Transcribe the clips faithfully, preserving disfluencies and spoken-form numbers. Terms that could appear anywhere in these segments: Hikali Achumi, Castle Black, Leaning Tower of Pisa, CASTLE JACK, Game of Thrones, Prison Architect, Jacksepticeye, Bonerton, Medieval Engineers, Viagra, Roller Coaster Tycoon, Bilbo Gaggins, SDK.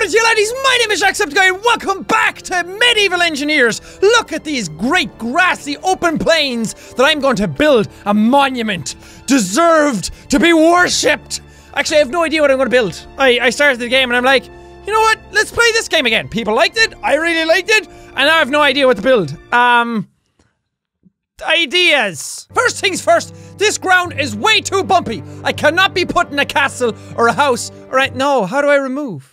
What is you ladies? My name is Jacksepticeye and welcome back to Medieval Engineers! Look at these great grassy open plains that I'm going to build a monument deserved to be worshipped! Actually, I have no idea what I'm going to build. I, I started the game and I'm like, you know what? Let's play this game again. People liked it, I really liked it, and now I have no idea what to build. Um... Ideas! First things first, this ground is way too bumpy! I cannot be putting a castle or a house. Alright, no, how do I remove?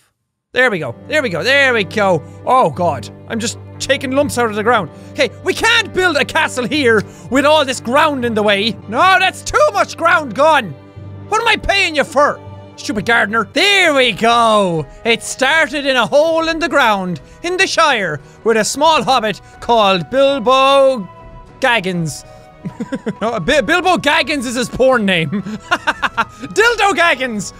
There we go, there we go, there we go. Oh god, I'm just taking lumps out of the ground. Okay, we can't build a castle here with all this ground in the way. No, that's too much ground gone. What am I paying you for? Stupid gardener. There we go. It started in a hole in the ground in the Shire with a small hobbit called Bilbo Gaggins. No, Bilbo Gaggins is his porn name. Dildo Gaggins.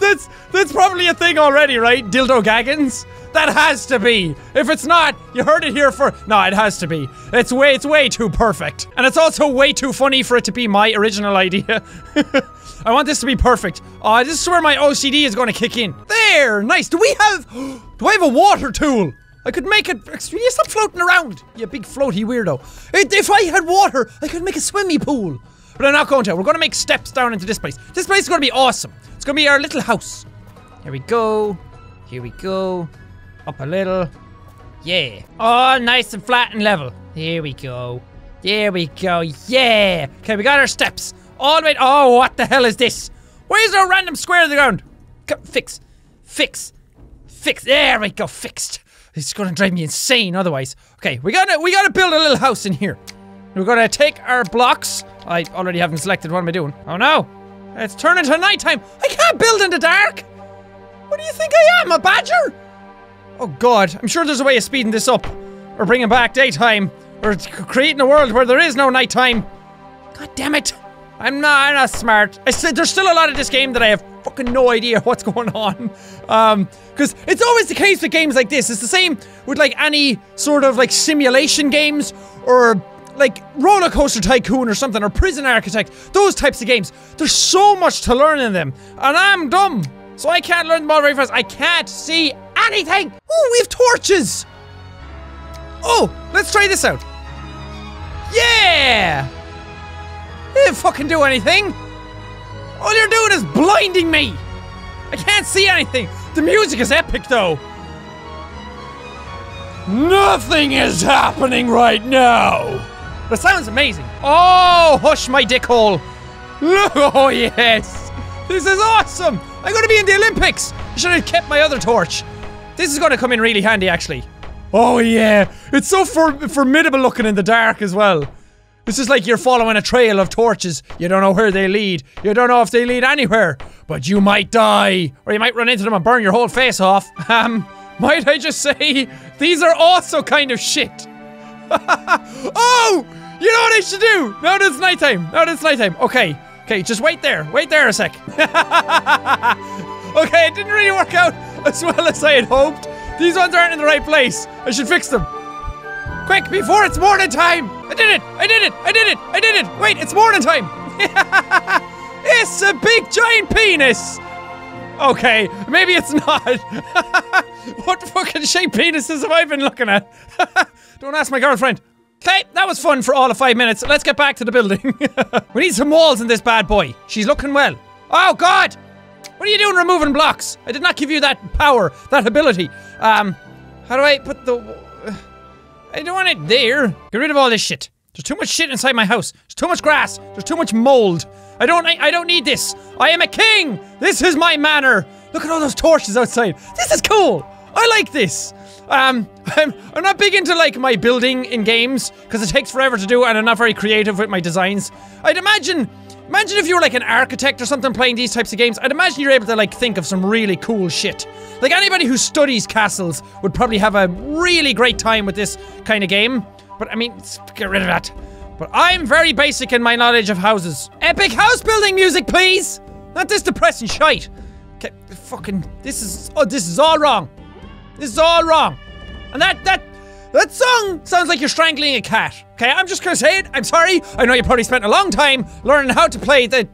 That's, that's probably a thing already, right? Dildo Gaggins? That has to be! If it's not, you heard it here for- No, it has to be. It's way- it's way too perfect. And it's also way too funny for it to be my original idea. I want this to be perfect. Aw, uh, this is where my O C D is gonna kick in. There! Nice! Do we have- Do I have a water tool? I could make it- Excuse me, stop floating around, you big floaty weirdo. If I had water, I could make a swimming pool. But I'm not going to. We're gonna make steps down into this place. This place is gonna be awesome. It's gonna be our little house. Here we go. Here we go. Up a little. Yeah. All nice and flat and level. Here we go. There we go. Yeah. Okay, we got our steps. All the way. Oh, what the hell is this? Where's our random square in the ground? Come, fix. Fix. Fix. There we go. Fixed. It's gonna drive me insane otherwise. Okay, we gotta we gotta build a little house in here. We're gonna take our blocks. I already haven't selected. What am I doing? Oh no. It's turning to nighttime. I can't build in the dark. What do you think I am, a badger? Oh god, I'm sure there's a way of speeding this up, or bringing back daytime, or creating a world where there is no nighttime. God damn it! I'm not. I'm not smart. I said there's still a lot of this game that I have fucking no idea what's going on. Um, because it's always the case with games like this. It's the same with like any sort of like simulation games or. Like Roller Coaster Tycoon or something, or Prison Architect, those types of games. There's so much to learn in them, and I'm dumb, so I can't learn them all very fast. I can't see anything. Oh, we have torches. Oh, let's try this out. Yeah, it didn't fucking do anything. All you're doing is blinding me. I can't see anything. The music is epic, though. Nothing is happening right now. That sounds amazing. Oh, hush my dick hole. Oh, yes. This is awesome. I'm going to be in the Olympics. I should have kept my other torch. This is going to come in really handy, actually. Oh, yeah. It's so for formidable looking in the dark as well. It's just like you're following a trail of torches. You don't know where they lead. You don't know if they lead anywhere. But you might die. Or you might run into them and burn your whole face off. Um, might I just say, these are also kind of shit. Oh! You know what I should do? Now that it's nighttime. Now that it's nighttime. Okay. Okay, just wait there. Wait there a sec. Okay, it didn't really work out as well as I had hoped. These ones aren't in the right place. I should fix them. Quick, before it's morning time! I did it! I did it! I did it! I did it! Wait, it's morning time! It's a big giant penis! Okay, maybe it's not. What fucking shaped penises have I been looking at? Don't ask my girlfriend. Okay, that was fun for all of five minutes. Let's get back to the building. We need some walls in this bad boy. She's looking well. Oh, God! What are you doing removing blocks? I did not give you that power, that ability. Um, how do I put the... I don't want it there. Get rid of all this shit. There's too much shit inside my house. There's too much grass. There's too much mold. I don't- I, I don't need this. I am a king! This is my manor! Look at all those torches outside. This is cool! I like this. Um, I'm, I'm not big into like my building in games because it takes forever to do and I'm not very creative with my designs. I'd imagine, imagine if you were like an architect or something playing these types of games, I'd imagine you're able to like think of some really cool shit. Like anybody who studies castles would probably have a really great time with this kind of game. But I mean, get rid of that. But I'm very basic in my knowledge of houses. Epic house building music, please! Not this depressing shite. Okay, fucking, this is, oh, this is all wrong. This is all wrong. And that, that, that song sounds like you're strangling a cat. Okay, I'm just gonna say it. I'm sorry. I know you probably spent a long time learning how to play the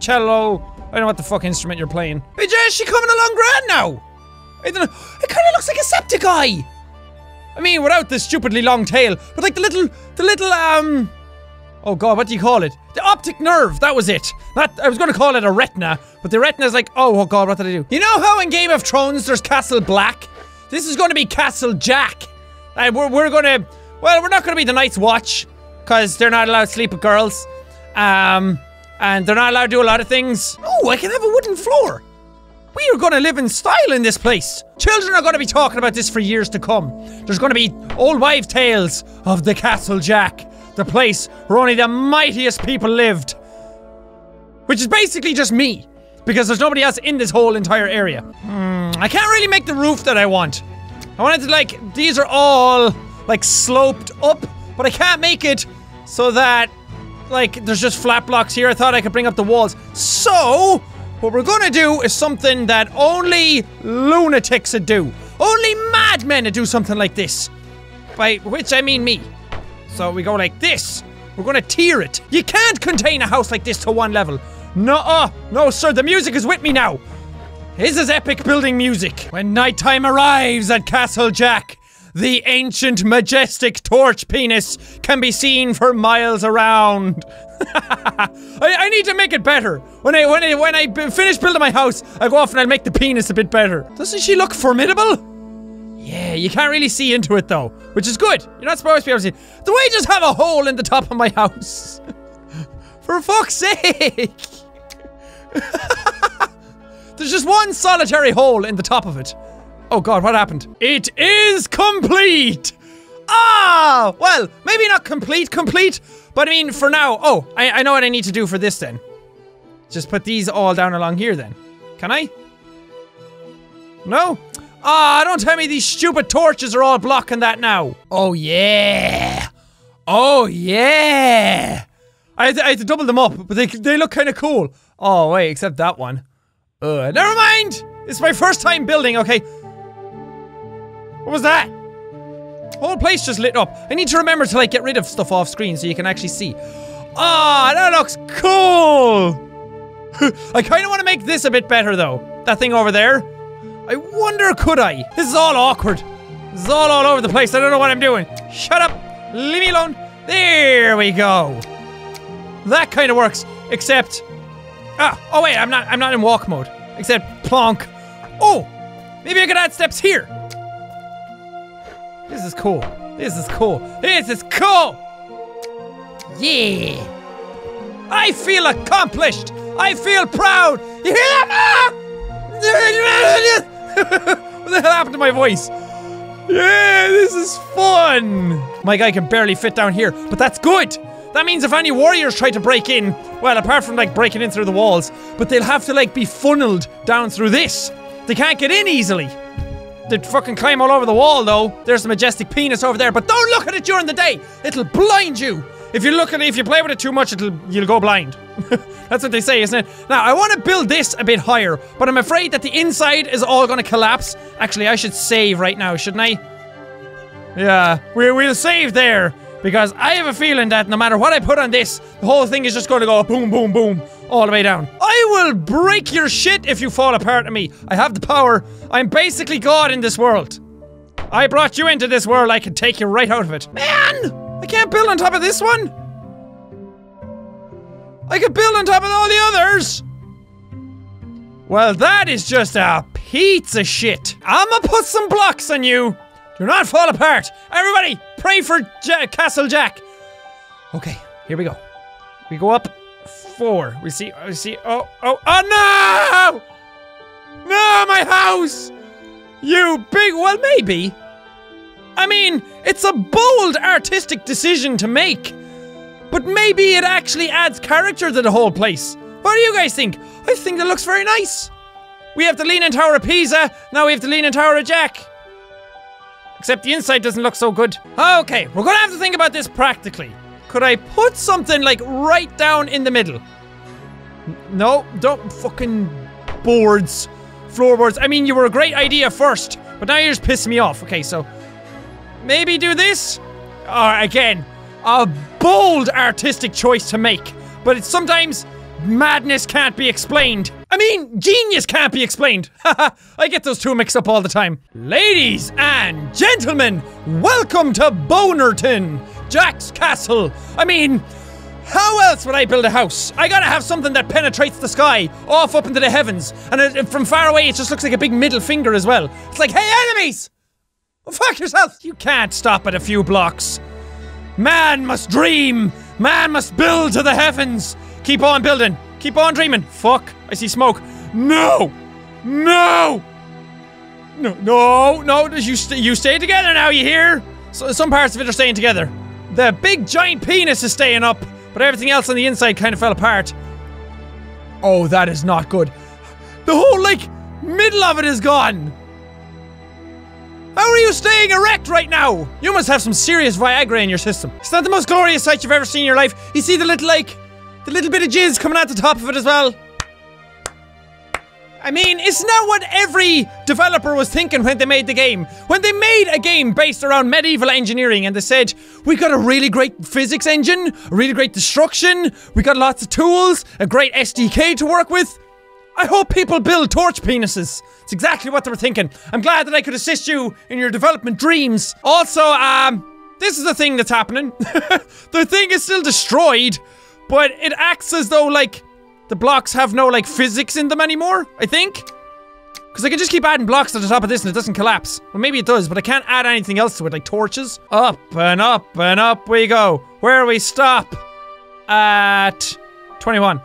cello don't know what the fuck instrument you're playing. Hey, Jay, is she coming along grand now? I don't know. It kind of looks like a septic eye. I mean, without the stupidly long tail, but like the little, the little, um... oh god, what do you call it? The optic nerve, that was it. That, I was gonna call it a retina, but the retina's like, oh, oh god, what did I do? You know how in Game of Thrones there's Castle Black? This is gonna be Castle Jack. And we're, we're gonna, well, we're not gonna be the Night's Watch, because they're not allowed to sleep with girls. Um, and they're not allowed to do a lot of things. Oh, I can have a wooden floor. We are gonna live in style in this place. Children are gonna be talking about this for years to come. There's gonna be old wives' tales of the Castle Jack, the place where only the mightiest people lived. Which is basically just me, because there's nobody else in this whole entire area. Mm, I can't really make the roof that I want. I wanted to, like, these are all, like, sloped up, but I can't make it so that, like, there's just flat blocks here. I thought I could bring up the walls. So what we're gonna do is something that only lunatics would do. Only madmen would do something like this. By which I mean me. So we go like this. We're gonna tier it. You can't contain a house like this to one level. Nuh-uh. No, sir, the music is with me now. This is epic building music. When nighttime arrives at Castle Jack, the ancient majestic torch penis can be seen for miles around. I, I need to make it better. When I when I when I b finish building my house, I go off and I make the penis a bit better. Doesn't she look formidable? Yeah, you can't really see into it though, which is good. You're not supposed to be able to see. Do I just have a hole in the top of my house? For fuck's sake! There's just one solitary hole in the top of it. Oh god, what happened? It is complete. Ah, well, maybe not complete, complete. But I mean, for now, oh, I, I know what I need to do for this then. Just put these all down along here then. Can I? No? Ah, don't tell me these stupid torches are all blocking that now. Oh yeah. Oh yeah. I had to, I had to double them up, but they, they look kind of cool. Oh wait, except that one. Uh, never mind. It's my first time building, okay. What was that? The whole place just lit up. I need to remember to, like, get rid of stuff off screen so you can actually see. Ah, oh, that looks cool! I kind of want to make this a bit better, though. That thing over there. I wonder, could I? This is all awkward. This is all all over the place. I don't know what I'm doing. Shut up. Leave me alone. There we go. That kind of works, except... ah, oh, wait, I'm not, I'm not in walk mode. Except plonk. Oh, maybe I could add steps here. This is cool. This is cool. This is cool! Yeah! I feel accomplished! I feel proud! You hear that? What the hell happened to my voice? Yeah, this is fun! My guy can barely fit down here, but that's good! That means if any warriors try to break in, well, apart from, like, breaking in through the walls, but they'll have to, like, be funneled down through this. They can't get in easily. They'd fucking climb all over the wall, though. There's the majestic penis over there, but don't look at it during the day. It'll blind you. If you look at it, if you play with it too much, it'll you'll go blind. That's what they say, isn't it? Now, I want to build this a bit higher, but I'm afraid that the inside is all going to collapse. Actually, I should save right now, shouldn't I? Yeah, we, we'll save there, because I have a feeling that no matter what I put on this, the whole thing is just going to go boom, boom, boom, all the way down. I will break your shit if you fall apart on me. I have the power. I'm basically God in this world. I brought you into this world. I can take you right out of it. Man! I can't build on top of this one. I could build on top of all the others. Well, that is just a pizza shit. I'ma put some blocks on you. Do not fall apart. Everybody, pray for J- Castle Jack. Okay, here we go. We go up four. We see, we see, oh, oh, oh no! No, my house! You big, well, maybe. I mean, it's a bold artistic decision to make. But maybe it actually adds character to the whole place. What do you guys think? I think that looks very nice. We have the Leaning Tower of Pisa. Now we have the Leaning Tower of Jack. Except the inside doesn't look so good. Okay, we're gonna have to think about this practically. Could I put something, like, right down in the middle? N no, don't fucking boards. Floorboards. I mean, you were a great idea first, but now you're just pissing me off. Okay, so maybe do this? Or again, a bold artistic choice to make, but it's sometimes madness can't be explained. I mean, genius can't be explained. Haha, I get those two mixed up all the time. Ladies and gentlemen, welcome to Bonerton, Jack's castle. I mean, how else would I build a house? I gotta have something that penetrates the sky, off up into the heavens. And it, from far away, it just looks like a big middle finger as well. It's like, hey, enemies! Well, fuck yourself! You can't stop at a few blocks. Man must dream! Man must build to the heavens! Keep on building. Keep on dreaming. Fuck. I see smoke. No! No! No, no, no. You, st you stay together now, you hear? So, some parts of it are staying together. The big giant penis is staying up, but everything else on the inside kind of fell apart. Oh, that is not good. The whole, like, middle of it is gone. How are you staying erect right now? You must have some serious Viagra in your system. It's not the most glorious sight you've ever seen in your life. You see the little, like, the little bit of jizz coming out the top of it as well. I mean, it's not what every developer was thinking when they made the game. When they made a game based around medieval engineering and they said, we got a really great physics engine, a really great destruction, we got lots of tools, a great S D K to work with. I hope people build torch penises. It's exactly what they were thinking. I'm glad that I could assist you in your development dreams. Also, um, this is the thing that's happening. The thing is still destroyed, but it acts as though, like, the blocks have no, like, physics in them anymore, I think? Because I can just keep adding blocks to the top of this and it doesn't collapse. Well, maybe it does, but I can't add anything else to it, like torches. Up and up and up we go. Where we stop? At twenty-one.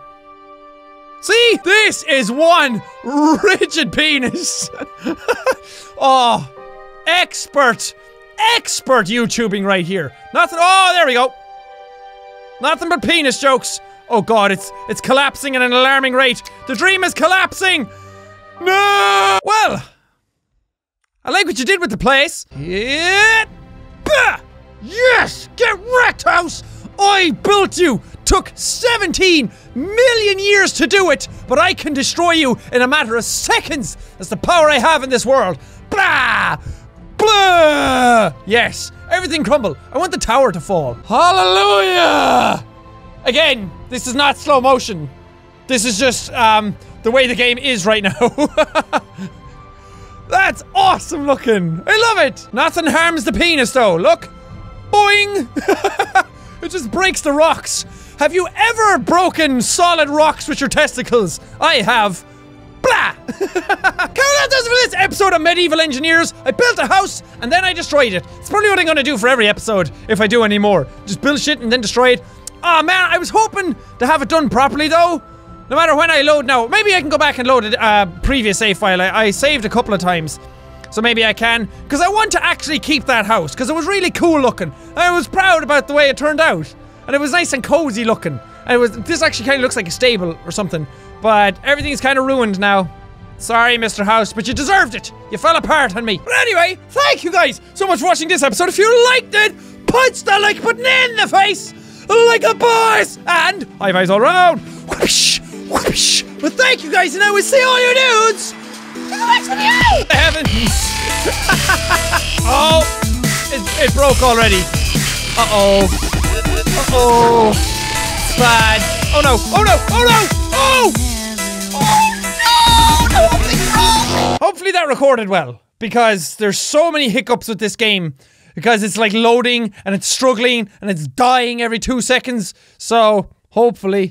See? This is one rigid penis. Oh. Expert. Expert YouTubing right here. Nothing. Oh, there we go. Nothing but penis jokes. Oh god, it's it's collapsing at an alarming rate. The dream is collapsing! No! Well, I like what you did with the place. Yeah. Yes! Get wrecked, house! I built you! Took seventeen million years to do it, but I can destroy you in a matter of seconds! That's the power I have in this world. Blah! Blah! Yes, everything crumble. I want the tower to fall. Hallelujah! Again, this is not slow motion. This is just, um, the way the game is right now. That's awesome looking. I love it. Nothing harms the penis though. Look. Boing. It just breaks the rocks. Have you ever broken solid rocks with your testicles? I have. Blah. That does it for this episode of Medieval Engineers. I built a house and then I destroyed it. It's probably what I'm going to do for every episode if I do any more. Just build shit and then destroy it. Aw, oh, man, I was hoping to have it done properly, though. No matter when I load now. Maybe I can go back and load a uh, previous save file. I, I saved a couple of times. So maybe I can. Because I want to actually keep that house. Because it was really cool looking. I was proud about the way it turned out. And it was nice and cozy looking. And it was. This actually kind of looks like a stable or something. But everything's kind of ruined now. Sorry, Mister House, but you deserved it. You fell apart on me. But anyway, thank you guys so much for watching this episode. If you liked it, punch the like button in the face. Like a boss! And high fives all around! Whoosh! Whoosh! Well, thank you guys, and I will see all you dudes! To the next video! Heavens! Oh! It, it broke already. Uh-oh. Uh-oh. It's bad. Oh no! Oh no! Oh no! Oh! Oh no! No! Hopefully, Hopefully that recorded well, because there's so many hiccups with this game. Because it's like loading, and it's struggling, and it's dying every two seconds. So, hopefully...